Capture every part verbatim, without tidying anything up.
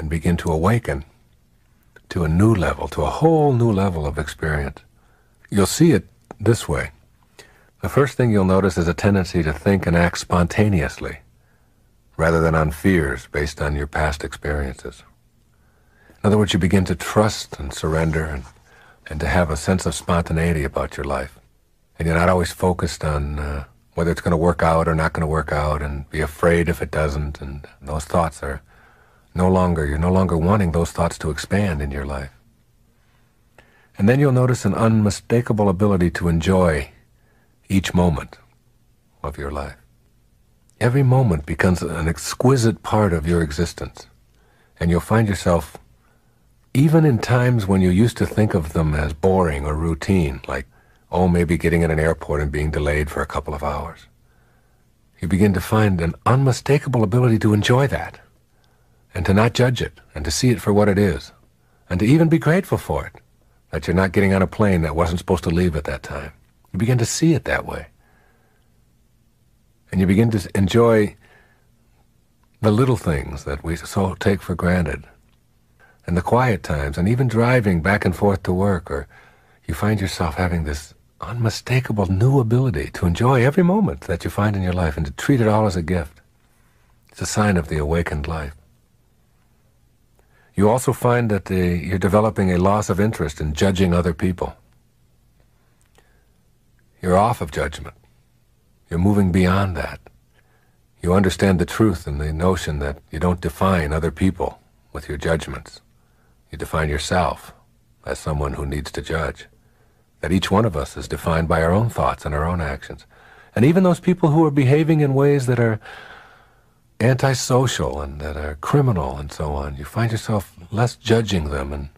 and begin to awaken to a new level, to a whole new level of experience. You'll see it this way. The first thing you'll notice is a tendency to think and act spontaneously, rather than on fears based on your past experiences. In other words, you begin to trust and surrender and, and to have a sense of spontaneity about your life. And you're not always focused on uh, whether it's going to work out or not going to work out, and be afraid if it doesn't. And those thoughts are no longer, you're no longer wanting those thoughts to expand in your life. And then you'll notice an unmistakable ability to enjoy each moment of your life. Every moment becomes an exquisite part of your existence. And you'll find yourself, even in times when you used to think of them as boring or routine, like, oh, maybe getting in an airport and being delayed for a couple of hours, you begin to find an unmistakable ability to enjoy that, and to not judge it, and to see it for what it is, and to even be grateful for it, that you're not getting on a plane that wasn't supposed to leave at that time. You begin to see it that way. And you begin to enjoy the little things that we so take for granted, and the quiet times, and even driving back and forth to work, or you find yourself having this unmistakable new ability to enjoy every moment that you find in your life and to treat it all as a gift. It's a sign of the awakened life. You also find that the, you're developing a loss of interest in judging other people. You're off of judgment. You're moving beyond that. You understand the truth and the notion that you don't define other people with your judgments. You define yourself as someone who needs to judge. That each one of us is defined by our own thoughts and our own actions. And even those people who are behaving in ways that are antisocial and that are criminal and so on, you find yourself less judging them and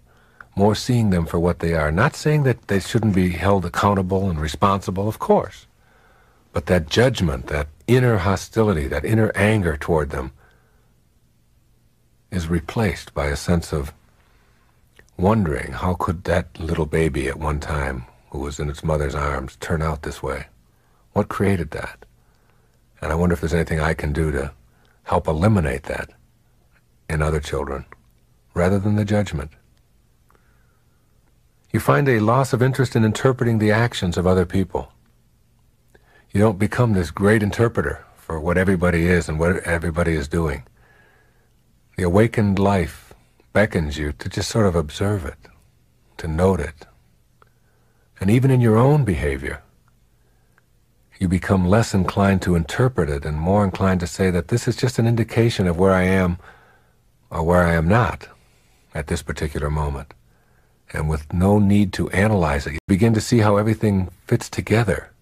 more seeing them for what they are. Not saying that they shouldn't be held accountable and responsible, of course, but that judgment, that inner hostility, that inner anger toward them is replaced by a sense of wondering, how could that little baby at one time who was in its mother's arms turn out this way? What created that? And I wonder if there's anything I can do to help eliminate that in other children, rather than the judgment. You find a loss of interest in interpreting the actions of other people. You don't become this great interpreter for what everybody is and what everybody is doing. The awakened life beckons you to just sort of observe it, to note it. And even in your own behavior, you become less inclined to interpret it and more inclined to say that this is just an indication of where I am or where I am not at this particular moment. And with no need to analyze it, you begin to see how everything fits together,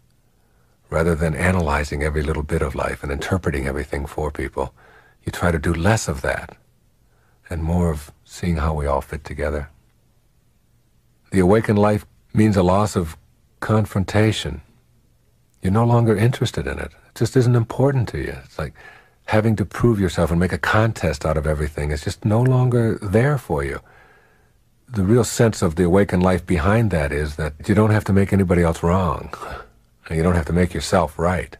rather than analyzing every little bit of life and interpreting everything for people. You try to do less of that and more of seeing how we all fit together. The awakened life means a loss of confrontation. You're no longer interested in it. It just isn't important to you. It's like having to prove yourself and make a contest out of everything. It's just no longer there for you. The real sense of the awakened life behind that is that you don't have to make anybody else wrong, and you don't have to make yourself right.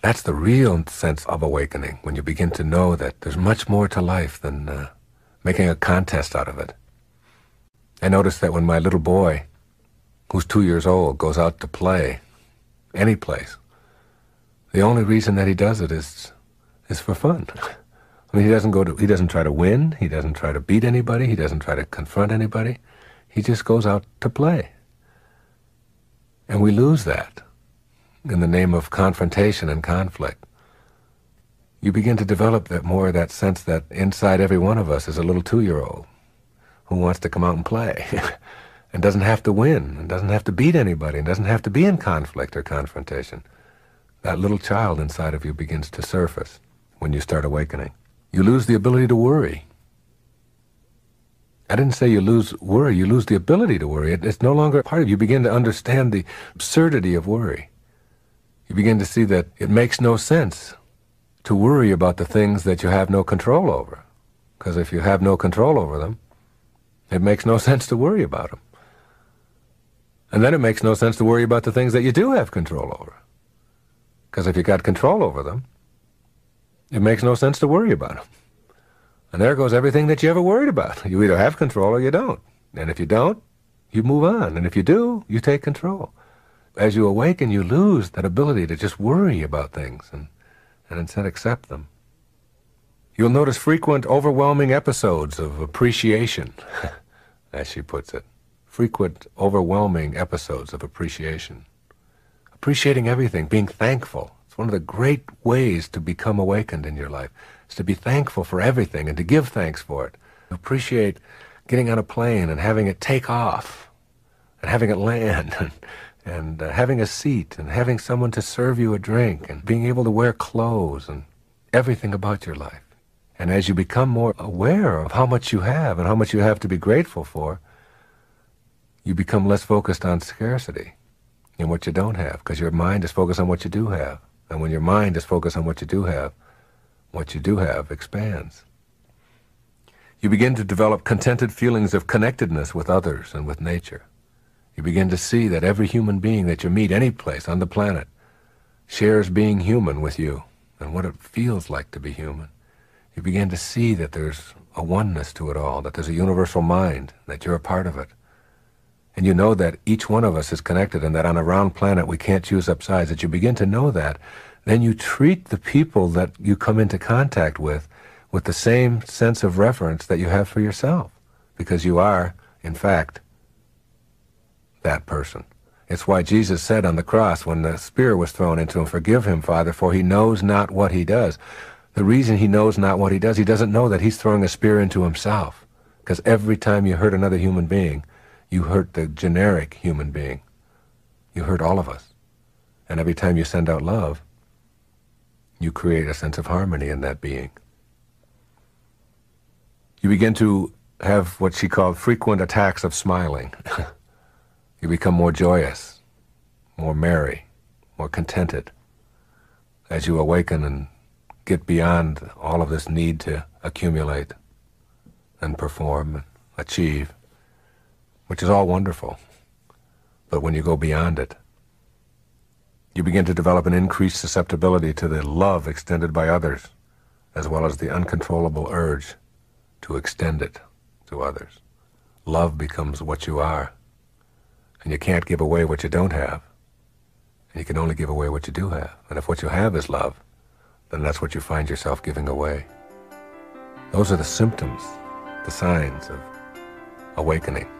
That's the real sense of awakening, when you begin to know that there's much more to life than uh, making a contest out of it. I noticed that when my little boy, who's two years old, goes out to play, any place, the only reason that he does it is, is for fun. I mean, he doesn't go to, he doesn't try to win, he doesn't try to beat anybody, he doesn't try to confront anybody. He just goes out to play. And we lose that in the name of confrontation and conflict. You begin to develop that more, that sense that inside every one of us is a little two-year-old who wants to come out and play and doesn't have to win and doesn't have to beat anybody and doesn't have to be in conflict or confrontation. That little child inside of you begins to surface when you start awakening. You lose the ability to worry. I didn't say you lose worry, you lose the ability to worry. It, it's no longer part of you. You begin to understand the absurdity of worry. You begin to see that it makes no sense to worry about the things that you have no control over, because if you have no control over them, it makes no sense to worry about them. And then it makes no sense to worry about the things that you do have control over, because if you got control over them, it makes no sense to worry about them. And there goes everything that you ever worried about. You either have control or you don't. And if you don't, you move on. And if you do, you take control. As you awaken, you lose that ability to just worry about things and, and instead accept them. You'll notice frequent, overwhelming episodes of appreciation, as she puts it. Frequent, overwhelming episodes of appreciation. Appreciating everything, being thankful. It's one of the great ways to become awakened in your life, is to be thankful for everything and to give thanks for it. Appreciate getting on a plane and having it take off and having it land and, and uh, having a seat and having someone to serve you a drink and being able to wear clothes and everything about your life. And as you become more aware of how much you have and how much you have to be grateful for, you become less focused on scarcity and what you don't have, because your mind is focused on what you do have. And when your mind is focused on what you do have, what you do have expands. You begin to develop contented feelings of connectedness with others and with nature. You begin to see that every human being that you meet any place on the planet shares being human with you and what it feels like to be human. You begin to see that there's a oneness to it all, that there's a universal mind, that you're a part of it. And you know that each one of us is connected and that on a round planet we can't choose up sides. That you begin to know that, then you treat the people that you come into contact with with the same sense of reverence that you have for yourself, because you are, in fact, that person. It's why Jesus said on the cross when the spear was thrown into him, "Forgive him, Father, for he knows not what he does." The reason he knows not what he does, he doesn't know that he's throwing a spear into himself, because every time you hurt another human being, you hurt the generic human being. You hurt all of us. And every time you send out love, you create a sense of harmony in that being. You begin to have what she called frequent attacks of smiling. You become more joyous, more merry, more contented as you awaken and get beyond all of this need to accumulate and perform and achieve, which is all wonderful. But when you go beyond it, you begin to develop an increased susceptibility to the love extended by others, as well as the uncontrollable urge to extend it to others. Love becomes what you are, and you can't give away what you don't have, and you can only give away what you do have. And if what you have is love, then that's what you find yourself giving away. Those are the symptoms, the signs of awakening.